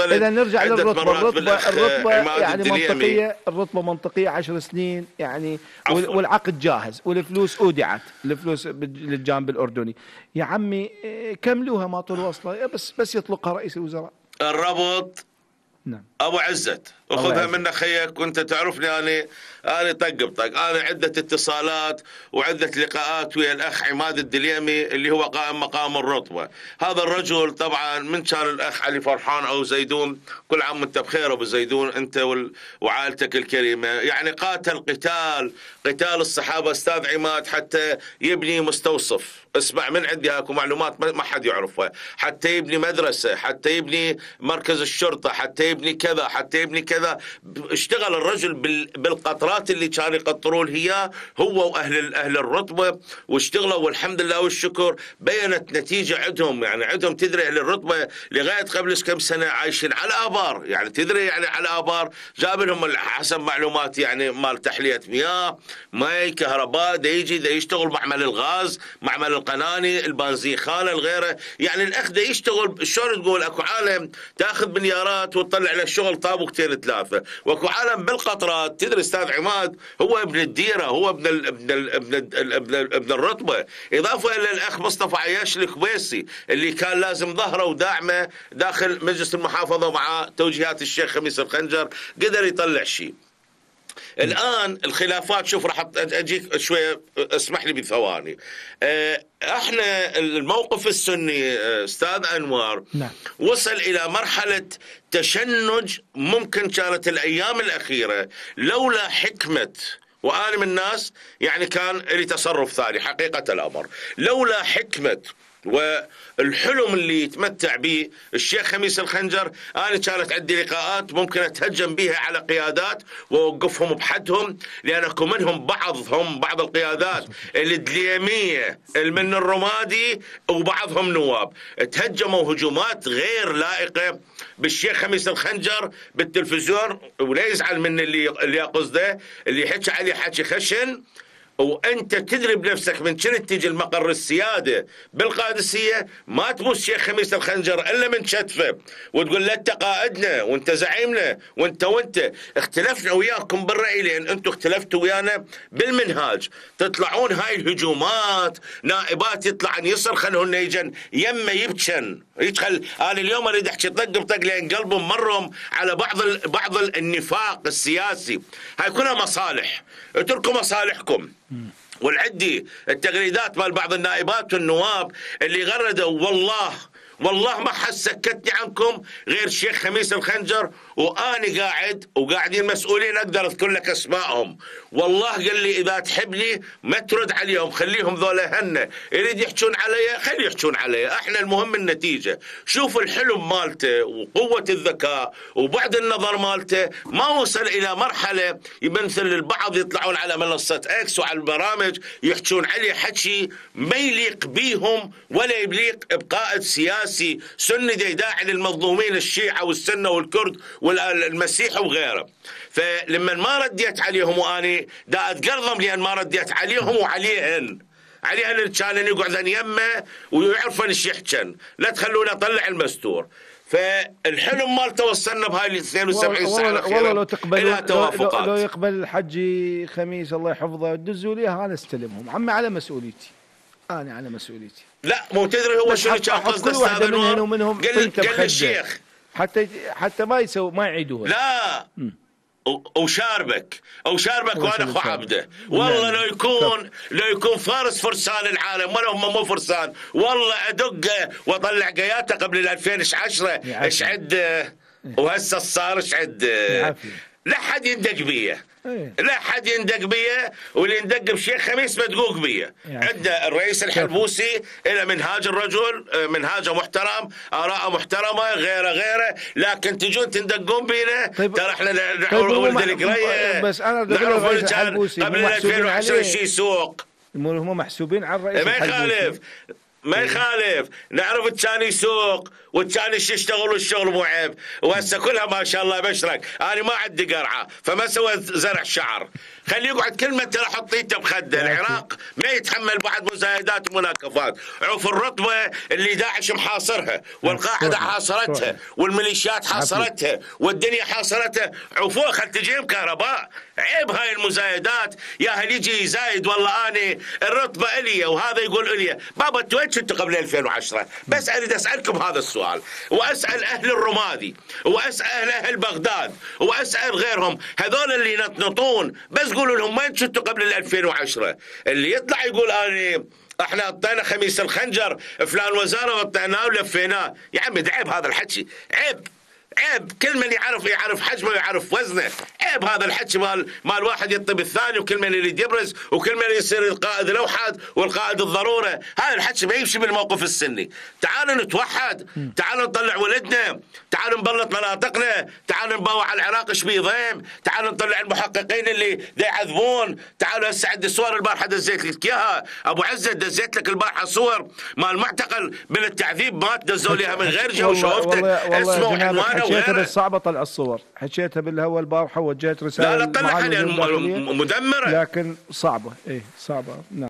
اتصلت إذا نرجع للرتبة. الرتبة يعني منطقية، الرتبة منطقية 10 سنين يعني، والعقد جاهز والفلوس أودعت، الفلوس للجانب الأردني. يا عمي كملوها ما طول وصلة، بس يطلقها رئيس الوزراء. الربط نعم. أبو عزت أخذها من أخيك، وأنت تعرفني أنا طق بطق، أنا عدة اتصالات وعدة لقاءات ويا الأخ عماد الدليمي اللي هو قائم مقام الرتبة. هذا الرجل طبعا من كان الأخ علي فرحان أو زيدون، كل عام وأنت بخير أبو زيدون أنت وعائلتك الكريمة، يعني قاتل قتال الصحابة أستاذ عماد حتى يبني مستوصف. اسمع من عندي هاكو معلومات ما حد يعرفها، حتى يبني مدرسة، حتى يبني مركز الشرطة، حتى يبني كذا، حتى يبني كذا. اشتغل الرجل بالقطرات اللي كانوا يقطرون هي هو واهل الرتبه، واشتغلوا والحمد لله والشكر. بينت نتيجه عندهم، يعني عندهم تدري اهل الرتبه لغايه قبل كم سنه عايشين على ابار، يعني تدري يعني على ابار، جاب لهم حسب معلوماتي يعني مال تحليه مياه، ماي، كهرباء، دا يجي دا يشتغل معمل الغاز، معمل القناني، البنزين خانه، الغيره، يعني الاخ دا يشتغل. شلون تقول اكو عالم تاخذ بنيارات وتطلع له شغل طابقتين ثلاثة، واكو عالم بالقطرات تدري استاذ عماد هو ابن الديره، هو ابن الرتبه، اضافه الى الاخ مصطفى عياش الكويسي اللي كان لازم ظهره وداعمه داخل مجلس المحافظه مع توجيهات الشيخ خميس الخنجر، قدر يطلع شيء. الان الخلافات، شوف راح اجيك شويه، اسمح لي بثواني. احنا الموقف السني استاذ انوار نعم. وصل الى مرحله تشنج، ممكن كانت الايام الاخيره لولا حكمه، وانا من الناس يعني كان لي تصرف ثاني حقيقه الامر، لولا حكمه والحلم اللي يتمتع به الشيخ خميس الخنجر، انا كانت عندي لقاءات ممكن اتهجم بها على قيادات واوقفهم بحدهم، لان اكو منهم بعض القيادات الدليميه من الرمادي وبعضهم نواب تهجموا هجومات غير لائقه بالشيخ خميس الخنجر بالتلفزيون، ولا يزعل من اللي قصده اللي حكى عليه حكي خشن. وانت تدري بنفسك من شنت تجي المقر السياده بالقادسيه، ما تبوس شيخ خميس الخنجر الا من شتفه وتقول له انت قائدنا وانت زعيمنا وانت اختلفنا وياكم بالراي، لان انتم اختلفتوا ويانا بالمنهاج. تطلعون هاي الهجومات، نائبات يطلعن يصرخن هن يجن يما يبكن يدخل. انا اليوم اريد احكي طق بطق لان قلبهم مرهم على بعض النفاق السياسي. هاي كلها مصالح، اتركوا مصالحكم. والعدي التغريدات مال بعض النائبات والنواب اللي غردوا، والله ما حد سكتني عنكم غير الشيخ خميس الخنجر، واني قاعد وقاعدين مسؤولين اقدر اذكر لك اسمائهم. والله قال لي اذا تحبني ما ترد عليهم، خليهم ذولا هن، يريد يحجون علي خلي يحجون علي، احنا المهم النتيجه. شوف الحلم مالته وقوه الذكاء وبعد النظر مالته، ما وصل الى مرحله مثل البعض يطلعون على منصه اكس وعلى البرامج يحجون عليه حكي ما يليق بيهم ولا يليق بقائد سياسي سني داعي للمظلومين الشيعة والسنة والكرد والمسيح وغيره. فلما ما رديت عليهم، واني دا اتقرضم لان ما رديت عليهم وعليهن اللي كان يقعدن يمه ويعرفن ايش يحكن، لا تخلونا نطلع المستور. فالحلم مالته وصلنا بهاي ال 72 ساعة الأخيرة إلى توافقات. لو يقبل الحجي خميس الله يحفظه دزوا لي انا استلمهم، عمي على مسؤوليتي، انا على مسؤوليتي. لا مو تدري هو شنو كان قصده استاذ انوار، قال الشيخ حتى ما يعيدوها، لا وشاربك وانا اخو عبده. والله لو يكون فارس فرسان العالم، ولا هم مو فرسان، والله ادقه واطلع قياته قبل 2010 اشعد، وهسه صار اشعد. لا حد يندق بيه، لا حد يندق بيه، واللي يندق بشيخ خميس مدقوق بيه. عندنا الرئيس الحلبوسي إلى منهاج، الرجل منهاجه محترم، آراءه محترمة، غيره، لكن تجون تندقون بينا. ترى احنا ولد القرية، بس أنا نعرف الرئيس الحلبوسي قبل 2020 شي سوق، هم محسوبين على الرئيس الحلبوسي. ما يخالف ما يخالف، نعرف الثاني يسوق والثاني يشتغل والشغل مو عيب، وهسه كلها ما شاء الله بشرك، انا ما عندي قرعه فما سويت زرع شعر، خليه يقعد كلمه ترى حطيته بخده، العراق ما يتحمل بعد مزايدات ومناكفات، عوف الرطبه اللي داعش محاصرها، والقاعده حاصرتها، والميليشيات حاصرتها، والدنيا حاصرتها، عوفوها خل تجيهم كهرباء، عيب هاي المزايدات، يا هل يجي زايد والله انا الرطبه الي وهذا يقول الي، بابا انتوا وين كنتوا قبل 2010؟ بس اريد اسالكم هذا السؤال، واسال اهل الرمادي، واسال اهل بغداد، واسال غيرهم، هذول اللي ينطنطون بس قولوا لهم وين كنتوا قبل 2010؟ اللي يطلع يقول انا احنا حطينا خميس الخنجر فلان وزاره وطعناه ولفيناه، يا عمي عيب هذا الحكي، عيب عيب، كل من يعرف حجمه ويعرف وزنه، عيب هذا الحكي مال واحد يطيب الثاني وكل من يريد يبرز وكل من يصير القائد الاوحد والقائد الضروره، هذا الحكي ما يمشي بالموقف السني، تعالوا نتوحد، تعالوا نطلع ولدنا، تعالوا نبلط مناطقنا، تعالوا نبوع على العراق ايش بيه ضيم، تعالوا نطلع المحققين اللي يعذبون، تعالوا هسه عندي صور البارحه دزيت لك اياها، ابو عزه دزيت لك البارحه صور مال المعتقل من التعذيب مات دزوا ليها من غير جو شوفتك اسمه وعنوانه حكيتها بالصعبة طلع الصور، حكيتها بالهواء البارحة ووجهت رسالة لا لا طلع عليها مدمرة لكن صعبة، ايه صعبة نعم.